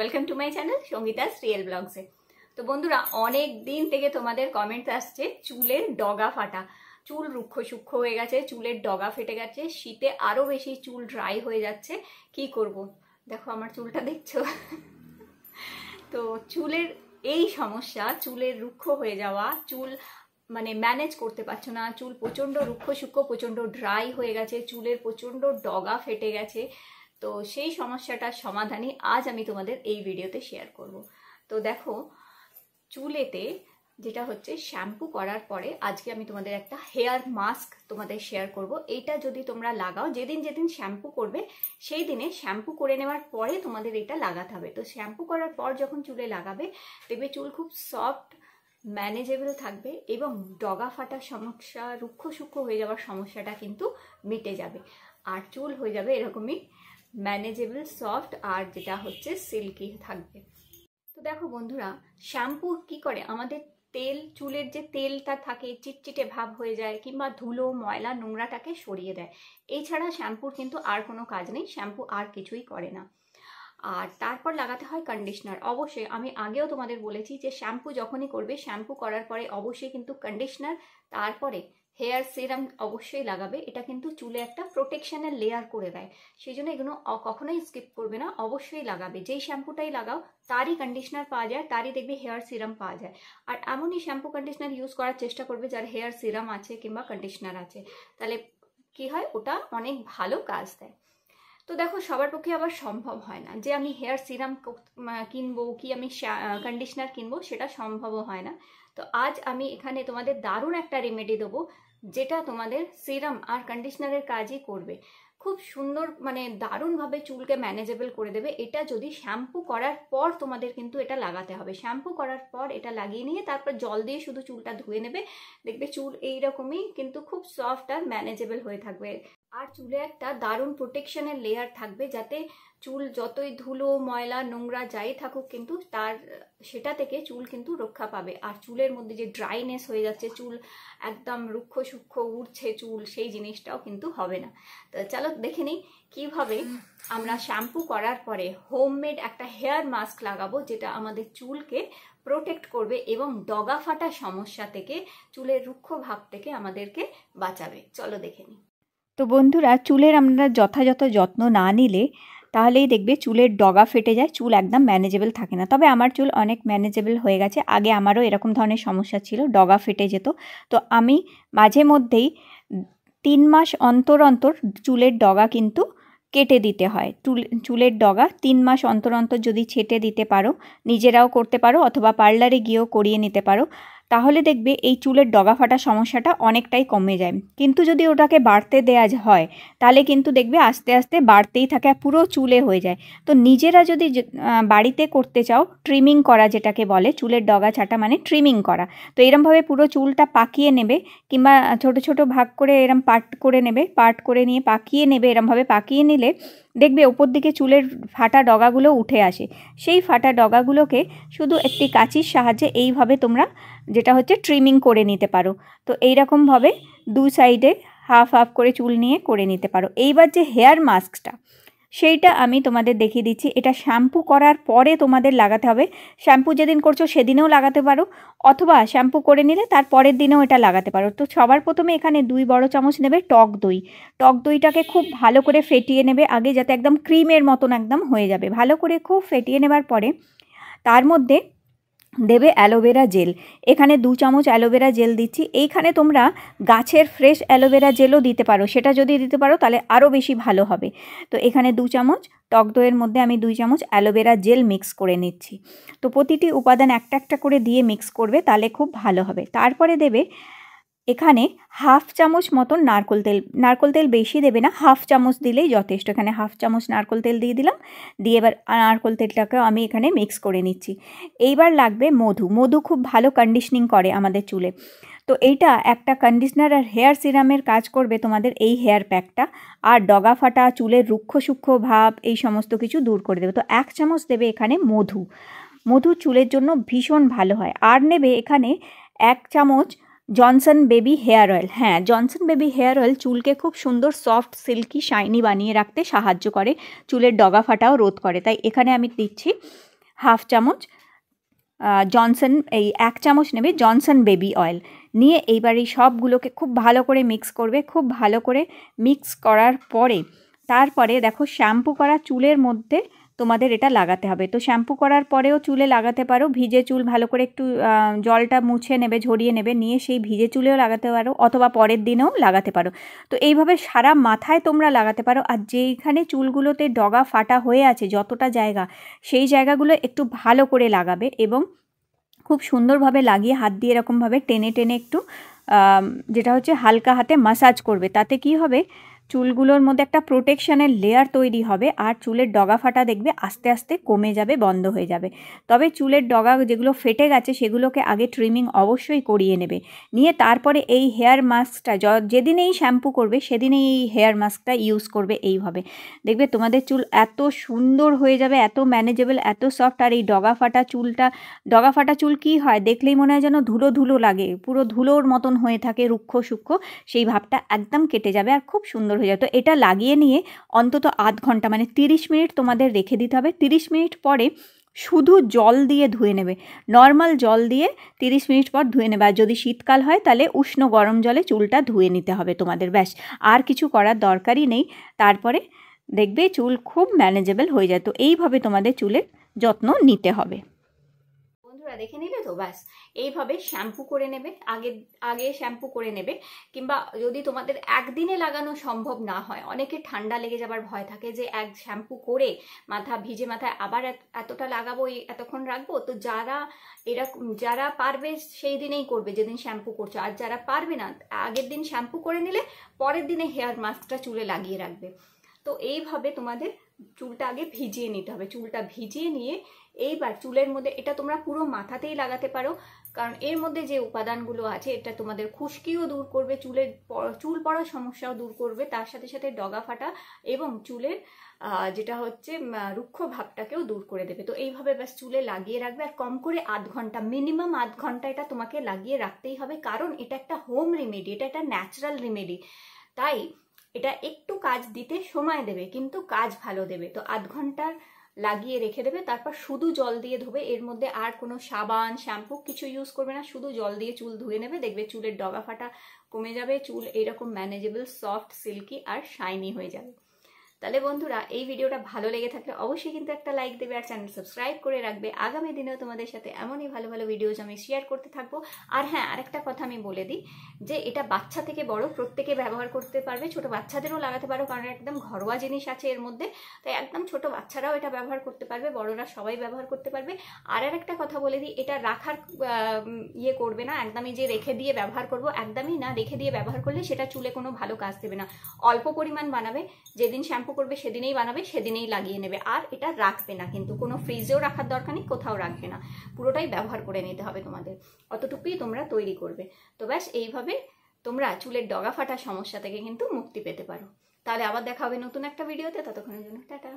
Welcome to my channel Sangeeta real blogs. तो बंधुरा अनेक दिन থেকে তোমাদের কমেন্টস আসছে চুলের ডগা ফাটা, চুল রুক্ষ সূক্ষ্ম হয়ে গেছে, চুলের ডগা ফেটে গেছে, শীতে আরো বেশি চুল ড্রাই হয়ে যাচ্ছে, কি করব। দেখো আমার চুলটা দেখছো তো চুলের এই সমস্যা, চুলের রুক্ষ হয়ে যাওয়া, চুল মানে ম্যানেজ করতে পারছো না, চুল প্রচন্ড রুক্ষ সূক্ষ্ম, প্রচন্ড ড্রাই হয়ে গেছে, চুলের প্রচন্ড ডগা ফেটে গেছে। তো সেই সমস্যাটার সমাধানই আজ আমি তোমাদের এই ভিডিওতে শেয়ার করব। তো দেখো চুলেতে যেটা হচ্ছে শ্যাম্পু করার পরে আজকে আমি তোমাদের একটা হেয়ার মাস্ক তোমাদের শেয়ার করব। এটা যদি তোমরা লাগাও, যেদিন শ্যাম্পু করবে সেই দিনে শ্যাম্পু করে নেওয়ার পরে তোমাদের এটা লাগাতে হবে। তো শ্যাম্পু করার পর যখন চুলে লাগাবে দেখবে চুল খুব সফট, ম্যানেজেবল থাকবে এবং ডগা ফাটার সমস্যা, রুক্ষ সূক্ষ্ম হয়ে যাওয়ার সমস্যাটা কিন্তু মিটে যাবে আর চুল হয়ে যাবে এরকমই ম্যানেজেবল, সফট আর যেটা হচ্ছে সিল্কি থাকবে। তো দেখো বন্ধুরা শ্যাম্পু কি করে আমাদের তেল, চুলের যে তেলটা থাকে চিটচিটে ভাব হয়ে যায় কিংবা ধুলো ময়লা নোংরাটাকে সরিয়ে দেয়। এছাড়া শ্যাম্পুর কিন্তু আর কোনো কাজ নেই, শ্যাম্পু আর কিছুই করে না। আর তারপর লাগাতে হয় কন্ডিশনার। অবশ্যই আমি আগেও তোমাদের বলেছি যে শ্যাম্পু যখনই করবে শ্যাম্পু করার পরে অবশ্যই কিন্তু কন্ডিশনার, তারপরে হেয়ার সিরাম অবশ্যই লাগাবে। এটা কিন্তু চুলে একটা প্রোটেকশনের লেয়ার করে দেয়, সেই জন্য এগুলো কখনোই স্কিপ করবে না, অবশ্যই লাগাবে। যেই শ্যাম্পুটাই লাগাও তারই কন্ডিশনার পাওয়া যায়, তারই দেখবে হেয়ার সিরাম পাওয়া যায়। আর এমনই শ্যাম্পু কন্ডিশনার ইউজ করার চেষ্টা করবে যার হেয়ার সিরাম আছে কিংবা কন্ডিশনার আছে, তাহলে কি হয় ওটা অনেক ভালো কাজ দেয়। তো দেখো সবার পক্ষে আবার সম্ভব হয় না যে আমি হেয়ার সিরাম কিনবো কি আমি কন্ডিশনার কিনবো, সেটা সম্ভবও হয় না। তো আজ আমি এখানে তোমাদের দারুণ একটা রেমেডি দেবো যেটা তোমাদের সিরাম আর কন্ডিশনারের কাজই করবে, খুব সুন্দর মানে দারুণভাবে চুলকে ম্যানেজেবল করে দেবে। এটা যদি শ্যাম্পু করার পর তোমাদের কিন্তু এটা লাগাতে হবে, শ্যাম্পু করার পর এটা লাগিয়ে নিয়ে তারপর জল দিয়ে শুধু চুলটা ধুয়ে নেবে, দেখবে চুল এইরকমই কিন্তু খুব সফট আর ম্যানেজেবল হয়ে থাকবে। আর চুলে একটা দারুণ প্রোটেকশনের লেয়ার থাকবে যাতে চুল যতই ধুলো ময়লা নোংরা যাই থাকুক কিন্তু সেটা থেকে চুল কিন্তু রক্ষা পাবে। আর চুলের মধ্যে যে ড্রাইনেস হয়ে যাচ্ছে, চুল একদম রুক্ষ সূক্ষ্ম উঠছে চুল, সেই জিনিসটাও কিন্তু হবে না। তো চলো দেখে নিই কীভাবে আমরা শ্যাম্পু করার পরে হোমমেড একটা হেয়ার মাস্ক লাগাবো যেটা আমাদের চুলকে প্রোটেক্ট করবে এবং ডগা ফাটা সমস্যা থেকে, চুলের রুক্ষ ভাব থেকে আমাদেরকে বাঁচাবে। চলো দেখে নিই। তো বন্ধুরা চুলের আমরা যথাযথ যত্ন না নিলে তাহলেই দেখবে চুলের ডগা ফেটে যায়, চুল একদম ম্যানেজেবল থাকে না। তবে আমার চুল অনেক ম্যানেজেবল হয়ে গেছে, আগে আমারও এরকম ধরনের সমস্যা ছিল, ডগা ফেটে যেত। তো আমি মাঝে মধ্যেই 3 মাস অন্তর অন্তর চুলের ডগা কিন্তু কেটে দিতে হয়। চুলের ডগা 3 মাস অন্তর অন্তর যদি ছেটে দিতে পারো, নিজেরাও করতে পারো অথবা পার্লারে গিয়েও করিয়ে নিতে পারো, তাহলে দেখবে এই চুলের ডগা ফাটা সমস্যাটা অনেকটাই কমে যায়। কিন্তু যদি ওটাকে বাড়তে দেওয়া হয় তাহলে কিন্তু দেখবে আস্তে আস্তে বাড়তেই থাকে, পুরো চুলে হয়ে যায়। তো নিজেরা যদি বাড়িতে করতে চাও, ট্রিমিং করা যেটাকে বলে, চুলের ডগা ছাটা মানে ট্রিমিং করা। তো এরমভাবে পুরো চুলটা পাকিয়ে নেবে কিংবা ছোট ছোট ভাগ করে এরম পার্ট করে নেবে, পার্ট করে নিয়ে পাকিয়ে নেবে। এরমভাবে পাকিয়ে নিলে দেখবে ওপর দিকে চুলের ফাটা ডগাগুলো উঠে আসে। সেই ফাটা ডগাগুলোকে শুধু একটি কাঁচির সাহায্যে এইভাবে তোমরা যেটা হচ্ছে ট্রিমিং করে নিতে পারো। তো এইরকমভাবে 2 সাইডে হাফ হাফ করে চুল নিয়ে করে নিতে পারো। এইবার যে হেয়ার মাস্কটা সেইটা আমি তোমাদের দেখিয়ে দিচ্ছি। এটা শ্যাম্পু করার পরে তোমাদের লাগাতে হবে, শ্যাম্পু যেদিন করছো সেদিনেও লাগাতে পারো অথবা শ্যাম্পু করে নিলে তার পরের দিনেও এটা লাগাতে পারো। তো সবার প্রথমে এখানে 2 বড় চামচ নেবে টক দই। টক দইটাকে খুব ভালো করে ফেটিয়ে নেবে আগে, যাতে একদম ক্রিমের মতন একদম হয়ে যাবে। ভালো করে খুব ফেটিয়ে নেবার পরে তার মধ্যে দেবে অ্যালোভেরা জেল। এখানে 2 চামচ অ্যালোভেরা জেল দিচ্ছি। এইখানে তোমরা গাছের ফ্রেশ অ্যালোভেরা জেলও দিতে পারো, সেটা যদি দিতে পারো তাহলে আরও বেশি ভালো হবে। তো এখানে 2 চামচ টক দইয়ের মধ্যে আমি 2 চামচ অ্যালোভেরা জেল মিক্স করে নিচ্ছি। তো প্রতিটি উপাদান একটা একটা করে দিয়ে মিক্স করবে, তাহলে খুব ভালো হবে। তারপরে দেবে এখানে হাফ চামচ মতন নারকোল তেল। নারকোল তেল বেশি দেবে না, হাফ চামচ দিলেই যথেষ্ট। এখানে হাফ চামচ নারকোল তেল দিয়ে দিলাম, দিয়ে এবার নারকোল তেলটাকে আমি এখানে মিক্স করে নিচ্ছি। এইবার লাগবে মধু। মধু খুব ভালো কন্ডিশনিং করে আমাদের চুলে। তো এইটা একটা কন্ডিশনার আর হেয়ার সিরামের কাজ করবে তোমাদের এই হেয়ার প্যাকটা, আর ডগা ফাটা, চুলের রুক্ষ সূক্ষ্ম ভাব এই সমস্ত কিছু দূর করে দেবে। তো 1 চামচ দেবে এখানে মধু। মধু চুলের জন্য ভীষণ ভালো হয়। আর নেবে এখানে 1 চামচ জনসন বেবি হেয়ার অয়েল। হ্যাঁ, জনসন বেবি হেয়ার অয়েল চুলকে খুব সুন্দর সফট সিল্কি শাইনি বানিয়ে রাখতে সাহায্য করে, চুলের ডগা ফাটাও রোধ করে। তাই এখানে আমি দিচ্ছি হাফ চামচ জনসন, এই এক চামচ নেবে জনসন বেবি অয়েল। নিয়ে এইবার এই সবগুলোকে খুব ভালো করে মিক্স করবে। খুব ভালো করে মিক্স করার পরে তারপরে দেখো শ্যাম্পু করা চুলের মধ্যে তোমাদের এটা লাগাতে হবে। তো শ্যাম্পু করার পরেও চুলে লাগাতে পারো, ভিজে চুল ভালো করে একটু জলটা মুছে নেবে, ঝরিয়ে নেবে, নিয়ে সেই ভিজে চুলেও লাগাতে পারো অথবা পরের দিনেও লাগাতে পারো। তো এইভাবে সারা মাথায় তোমরা লাগাতে পারো। আর যেইখানে চুলগুলোতে ডগা ফাটা হয়ে আছে যতটা জায়গা, সেই জায়গাগুলো একটু ভালো করে লাগাবে এবং খুব সুন্দরভাবে লাগিয়ে হাত দিয়ে এরকমভাবে টেনে টেনে একটু যেটা হচ্ছে হালকা হাতে মাসাজ করবে। তাতে কি হবে, চুলগুলোর মধ্যে একটা প্রোটেকশনের লেয়ার তৈরি হবে আর চুলের ডগা ফাটা দেখবে আস্তে আস্তে কমে যাবে, বন্ধ হয়ে যাবে। তবে চুলের ডগা যেগুলো ফেটে গেছে সেগুলোকে আগে ট্রিমিং অবশ্যই করিয়ে নেবে। নিয়ে তারপরে এই হেয়ার মাস্কটা যেদিনেই শ্যাম্পু করবে সেদিনেই এই হেয়ার মাস্কটা ইউজ করবে। এইভাবে দেখবে তোমাদের চুল এত সুন্দর হয়ে যাবে, এত ম্যানেজেবল, এত সফট। আর এই ডগা ফাটা চুল কী হয় দেখলেই মনে হয় যেন ধুলো ধুলো লাগে, পুরো ধুলোর মতন হয়ে থাকে, রুক্ষ সূক্ষ্ম, সেই ভাবটা একদম কেটে যাবে আর খুব সুন্দর হয়ে যায়। তো এটা লাগিয়ে নিয়ে অন্তত আধ ঘন্টা মানে 30 মিনিট তোমাদের রেখে দিতে হবে। 30 মিনিট পরে শুধু জল দিয়ে ধুয়ে নেবে, নর্মাল জল দিয়ে 30 মিনিট পর ধুয়ে নেবে। আর যদি শীতকাল হয় তাহলে উষ্ণ গরম জলে চুলটা ধুয়ে নিতে হবে তোমাদের, ব্যাস, আর কিছু করার দরকারই নেই। তারপরে দেখবে চুল খুব ম্যানেজেবল হয়ে যায়। তো এইভাবে তোমাদের চুলের যত্ন নিতে হবে। দেখে নিলে তো, ব্যাস এইভাবে শ্যাম্পু করে নেবে, আগে শ্যাম্পু করে নেবে। কিংবা যদি তোমাদের একদিনে লাগানো সম্ভব না হয়, অনেকে ঠান্ডা লেগে যাবার ভয় থাকে যে এক শ্যাম্পু করে মাথা ভিজে মাথায় আবার এতটা লাগাবো, এতক্ষণ রাখবো। তো যারা পারবে সেই দিনেই করবে যেদিন শ্যাম্পু করছো, আর যারা পারবে না আগের দিন শ্যাম্পু করে নিলে পরের দিনে হেয়ার মাস্কটা চুলে লাগিয়ে রাখবে। তো এইভাবে তোমাদের চুলটা আগে ভিজিয়ে নিতে হবে। চুলটা ভিজিয়ে নিয়ে এইবার চুলের মধ্যে, এটা তোমরা পুরো মাথাতেই লাগাতে পারো কারণ এর মধ্যে যে উপাদানগুলো আছে এটা তোমাদের খুশকিও দূর করবে, চুল পড়ার সমস্যাও দূর করবে, তার সাথে সাথে ডগা ফাটা এবং চুলের যেটা হচ্ছে রুক্ষ ভাবটাকেও দূর করে দেবে। তো এইভাবে ব্যাস চুলে লাগিয়ে রাখবে। আর কম করে আধ ঘন্টা, মিনিমাম আধ ঘন্টা এটা তোমাকে লাগিয়ে রাখতেই হবে কারণ এটা একটা হোম রেমেডি, এটা একটা ন্যাচারাল রেমেডি। তাই এটা একটু কাজ দিতে সময় দেবে কিন্তু কাজ ভালো দেবে। তো আধ ঘন্টার লাগিয়ে রেখে দেবে, তারপর শুধু জল দিয়ে ধোবে। এর মধ্যে আর কোনো সাবান শ্যাম্পু কিছু ইউজ করবে না, শুধু জল দিয়ে চুল ধুয়ে নেবে। দেখবে চুলের ডগা ফাটা কমে যাবে, চুল এইরকম ম্যানেজেবল, সফট, সিল্কি আর শাইনি হয়ে যাবে। তাহলে বন্ধুরা, এই ভিডিওটা ভালো লেগে থাকলে অবশ্যই কিন্তু একটা লাইক দেবে আর চ্যানেল সাবস্ক্রাইব করে রাখবে। আগামী দিনেও তোমাদের সাথে এমনই ভালো ভালো ভিডিওজ আমি শেয়ার করতে থাকবো। আর হ্যাঁ, আরেকটা কথা আমি বলে দিই যে এটা বাচ্চা থেকে বড় প্রত্যেকে ব্যবহার করতে পারবে, ছোট বাচ্চাদেরও লাগাতে পারো কারণ একদম ঘরোয়া জিনিস আছে এর মধ্যে। তাই একদম ছোট বাচ্চারাও এটা ব্যবহার করতে পারবে, বড়রা সবাই ব্যবহার করতে পারবে। আর একটা কথা বলে দিই, এটা রাখার ইয়ে করবে না একদমই, যে রেখে দিয়ে ব্যবহার করবো একদমই না। রেখে দিয়ে ব্যবহার করলে সেটা চুলে কোনো ভালো কাজ দেবে না। অল্প পরিমাণ বানাবে, যেদিন শ্যাম্পু করবে সেদিনেই বানাবে, সেদিনেই লাগিয়ে নেবে। আর এটা রাখবে না কিন্তু, কোনো ফ্রিজেও রাখার দরকার নেই, কোথাও রাখবে না, পুরোটাই ব্যবহার করে নিতে হবে তোমাদের। অতটুকুই তোমরা তৈরি করবে। তো ব্যাস এইভাবে তোমরা চুলের ডগা ফাটার সমস্যা থেকে কিন্তু মুক্তি পেতে পারো। তাহলে আবার দেখা হবে নতুন একটা ভিডিওতে, ততক্ষণের জন্য টাটা।